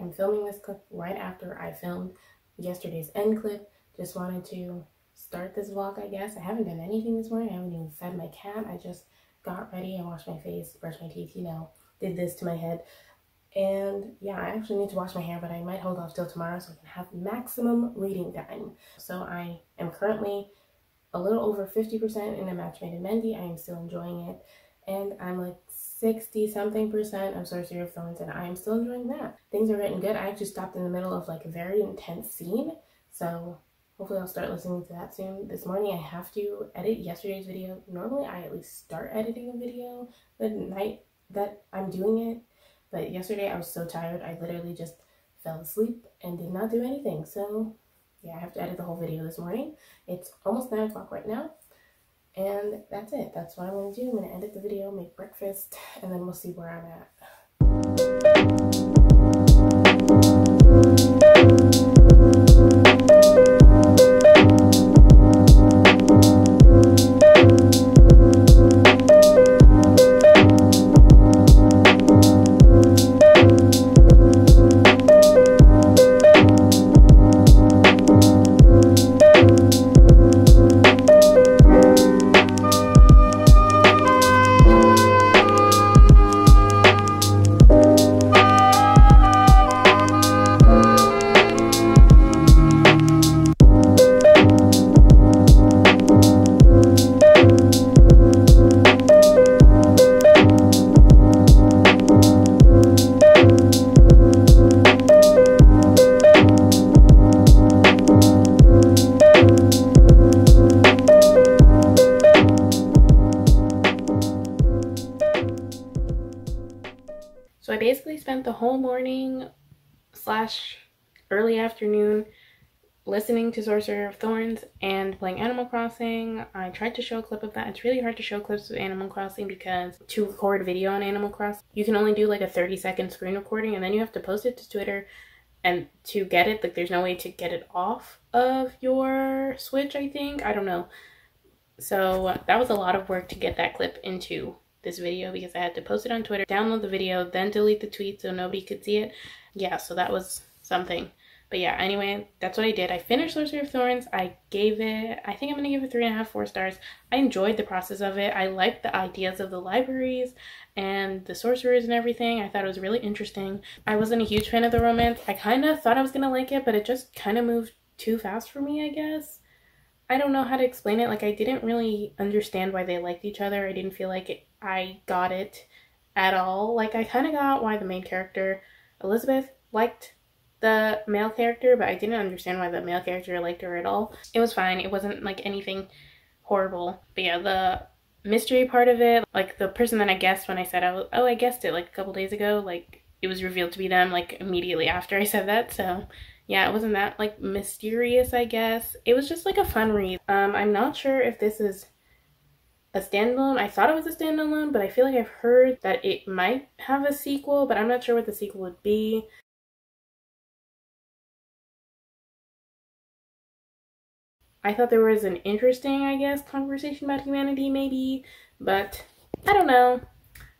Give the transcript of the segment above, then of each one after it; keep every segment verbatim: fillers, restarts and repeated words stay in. am filming this clip right after I filmed yesterday's end clip. Just wanted to start this vlog, I guess. I haven't done anything this morning. I haven't even fed my cat. I just got ready and washed my face, brushed my teeth, you know, did this to my head. And yeah, I actually need to wash my hair, but I might hold off till tomorrow so I can have maximum reading time. So I am currently a little over fifty percent in A Match Made in Mehndi. I am still enjoying it. And I'm like sixty something percent of Sorcery of Thorns, and I am still enjoying that. Things are getting good. I actually stopped in the middle of like a very intense scene, so hopefully I'll start listening to that soon. This morning I have to edit yesterday's video. Normally I at least start editing a video the night that I'm doing it, but yesterday I was so tired I literally just fell asleep and did not do anything. So yeah, I have to edit the whole video this morning. It's almost nine o'clock right now. And that's it. That's what I'm going to do. I'm going to edit the video, make breakfast, and then we'll see where I'm at. So I basically spent the whole morning slash early afternoon listening to Sorcerer of Thorns and playing Animal Crossing. I tried to show a clip of that. It's really hard to show clips of Animal Crossing because to record video on Animal Crossing, you can only do like a thirty second screen recording, and then you have to post it to Twitter, and to get it, like there's no way to get it off of your Switch, I think. I don't know. So that was a lot of work to get that clip into this video because I had to post it on Twitter, download the video, then delete the tweet so nobody could see it. Yeah, so that was something. But yeah, anyway, that's what I did. I finished Sorcery of Thorns. I gave it, I think I'm gonna give it three and a half, four stars. I enjoyed the process of it. I liked the ideas of the libraries and the sorcerers and everything. I thought it was really interesting. I wasn't a huge fan of the romance. I kind of thought I was gonna like it, but it just kind of moved too fast for me, I guess. I don't know how to explain it. Like, I didn't really understand why they liked each other. I didn't feel like it I got it at all. Like, I kind of got why the main character, Elizabeth, liked the male character, but I didn't understand why the male character liked her at all. It was fine. It wasn't, like, anything horrible. But yeah, the mystery part of it, like, the person that I guessed when I said, I was, oh, I guessed it, like, a couple days ago, like, it was revealed to be them, like, immediately after I said that, so yeah, it wasn't that, like, mysterious, I guess. It was just, like, a fun read. Um, I'm not sure if this is a standalone. I thought it was a standalone, but I feel like I've heard that it might have a sequel, but I'm not sure what the sequel would be. I thought there was an interesting, I guess, conversation about humanity maybe, but I don't know.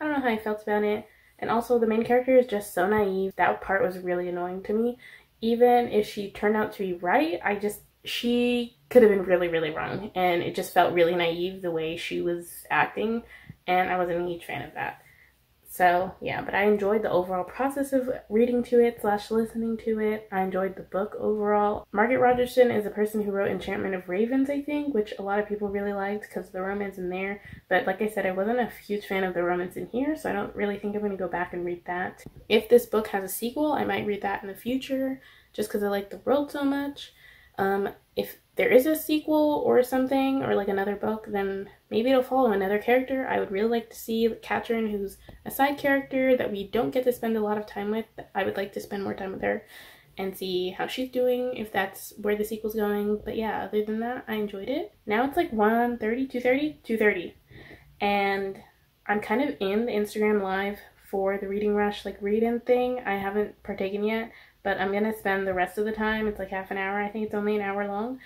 I don't know how I felt about it. And also the main character is just so naive. That part was really annoying to me. Even if she turned out to be right, I just, she could have been really, really wrong, and it just felt really naive the way she was acting, and I wasn't a huge fan of that. So yeah, but I enjoyed the overall process of reading to it slash listening to it. I enjoyed the book overall. Margaret Rogerson is the person who wrote Enchantment of Ravens, I think, which a lot of people really liked because of the romance in there. But like I said, I wasn't a huge fan of the romance in here, so I don't really think I'm going to go back and read that. If this book has a sequel, I might read that in the future just because I like the world so much. Um, if there is a sequel or something, or like another book, then maybe it'll follow another character. I would really like to see Catherine, who's a side character that we don't get to spend a lot of time with. I would like to spend more time with her and see how she's doing, if that's where the sequel's going. But yeah, other than that, I enjoyed it. Now it's like one thirty, two thirty, two thirty, and I'm kind of in the Instagram live for the Reading Rush, like read-in thing. I haven't partaken yet, but I'm going to spend the rest of the time, it's like half an hour, I think it's only an hour long,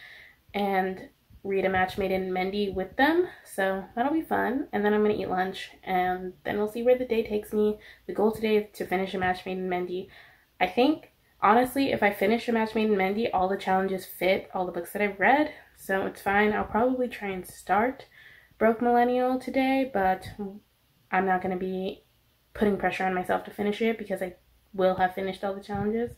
and read A Match Made in Mehndi with them, so that'll be fun. And then I'm going to eat lunch, and then we'll see where the day takes me. The goal today is to finish A Match Made in Mehndi. I I think, honestly, if I finish A Match Made in Mehndi, all the challenges fit all the books that I've read, so it's fine. I'll probably try and start Broke Millennial today, but I'm not going to be putting pressure on myself to finish it because I will have finished all the challenges.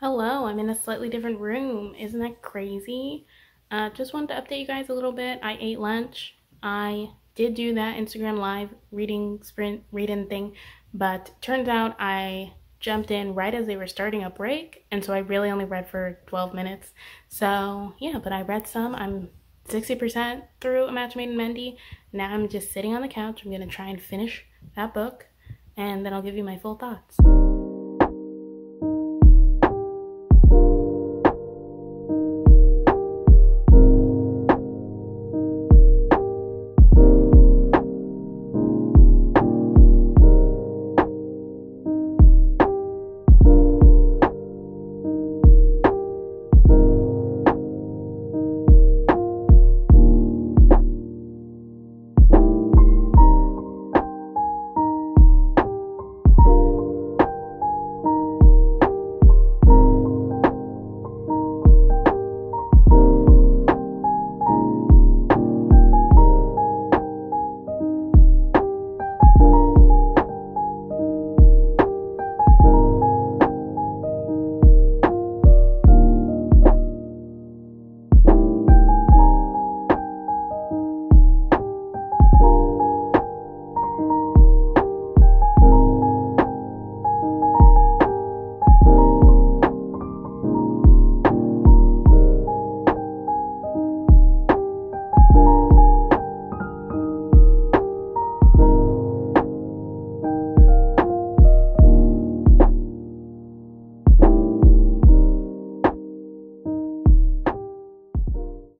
Hello, I'm in a slightly different room. Isn't that crazy? Uh, just wanted to update you guys a little bit. I ate lunch. I did do that Instagram live reading sprint read-in thing, but turns out I jumped in right as they were starting a break, and so I really only read for twelve minutes. So yeah, but I read some. I'm sixty percent through A Match Made in Mehndi. Now I'm just sitting on the couch. I'm gonna try and finish that book, and then I'll give you my full thoughts.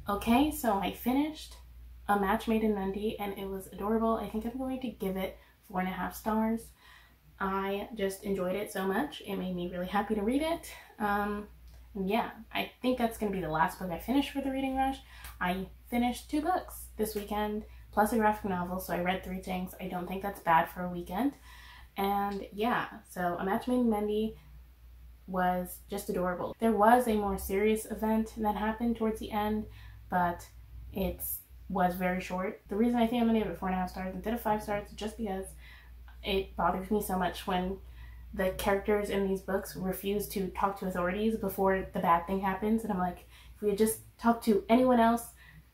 Okay, so I finished A Match Made in Mehndi, and it was adorable. I think I'm going to give it four and a half stars. I just enjoyed it so much. It made me really happy to read it. Um, yeah, I think that's going to be the last book I finish for the reading rush. I finished two books this weekend, plus a graphic novel, so I read three things. I don't think that's bad for a weekend. And yeah, so A Match Made in Mehndi was just adorable. There was a more serious event that happened towards the end, but it was very short. The reason I think I'm gonna give it four and a half stars instead of five stars is just because it bothers me so much when the characters in these books refuse to talk to authorities before the bad thing happens. And I'm like, if we had just talked to anyone else,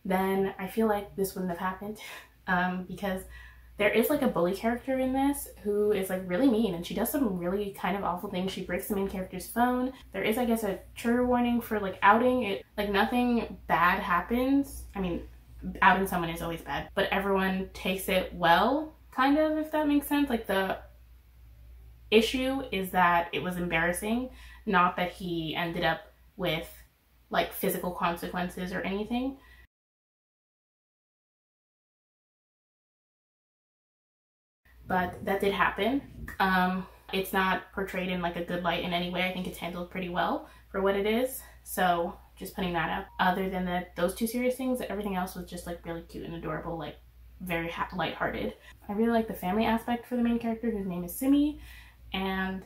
then I feel like this wouldn't have happened. Um, because there is like a bully character in this who is like really mean, and she does some really kind of awful things. She breaks the main character's phone. There is, I guess, a trigger warning for like outing. It like nothing bad happens. I mean, outing someone is always bad, but everyone takes it well, kind of, if that makes sense. Like the issue is that it was embarrassing, not that he ended up with like physical consequences or anything. But that did happen. Um, it's not portrayed in like a good light in any way. I think it's handled pretty well for what it is. So just putting that up. Other than that, those two serious things, everything else was just like really cute and adorable, like very ha lighthearted. I really like the family aspect for the main character, whose name is Simmy, and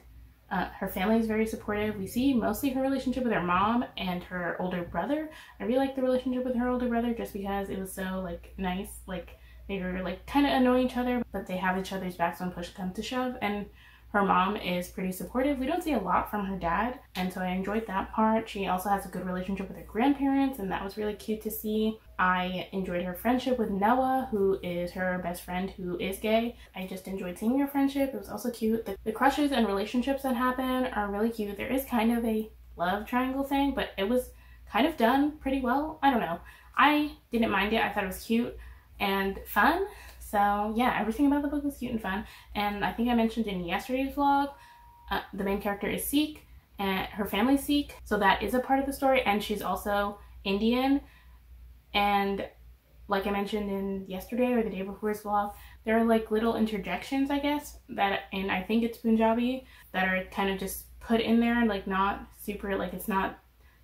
uh, her family is very supportive. We see mostly her relationship with her mom and her older brother. I really like the relationship with her older brother just because it was so like nice, like. They were like kind of annoying each other, but they have each other's backs when push comes to shove, and her mom is pretty supportive. We don't see a lot from her dad, and so I enjoyed that part. She also has a good relationship with her grandparents, and that was really cute to see. I enjoyed her friendship with Noah, who is her best friend who is gay. I just enjoyed seeing her friendship. It was also cute. The, the crushes and relationships that happen are really cute. There is kind of a love triangle thing, but it was kind of done pretty well. I don't know. I didn't mind it. I thought it was cute and fun. So yeah, everything about the book was cute and fun. And I think I mentioned in yesterday's vlog, uh, the main character is Sikh, and her family's Sikh, so that is a part of the story, and she's also Indian. And like I mentioned in yesterday or the day before's vlog, there are like little interjections, I guess, that, and I think it's Punjabi, that are kind of just put in there and like not super, like it's not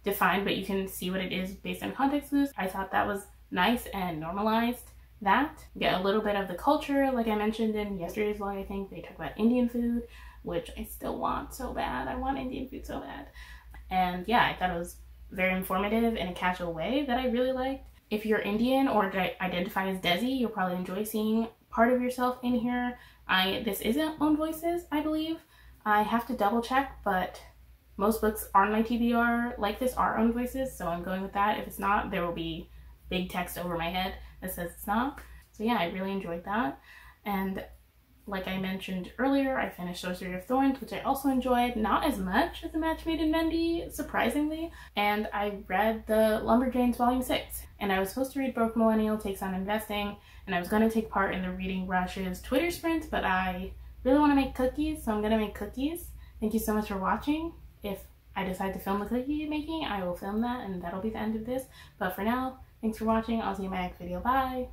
defined, but you can see what it is based on context clues. I thought that was nice and normalized that. Get a little bit of the culture, like I mentioned in yesterday's vlog, I think they talk about Indian food, which I still want so bad. I want Indian food so bad. And yeah, I thought it was very informative in a casual way that I really liked. If you're Indian or identify as Desi, you'll probably enjoy seeing part of yourself in here. I This isn't own voices, I believe. I have to double check, but most books on my T B R like this are own voices, so I'm going with that. If it's not, there will be big text over my head that says it's not. So yeah, I really enjoyed that. And like I mentioned earlier, I finished Sorcery of Thorns, which I also enjoyed, not as much as A Match Made in Mehndi, surprisingly. And I read the Lumberjanes Volume six, and I was supposed to read Broke Millennial, Takes on Investing, and I was going to take part in the Reading Rush's Twitter sprint, but I really want to make cookies, so I'm going to make cookies. Thank you so much for watching. If I decide to film the cookie making, I will film that, and that'll be the end of this. But for now, thanks for watching. I'll see you in my next video. Bye!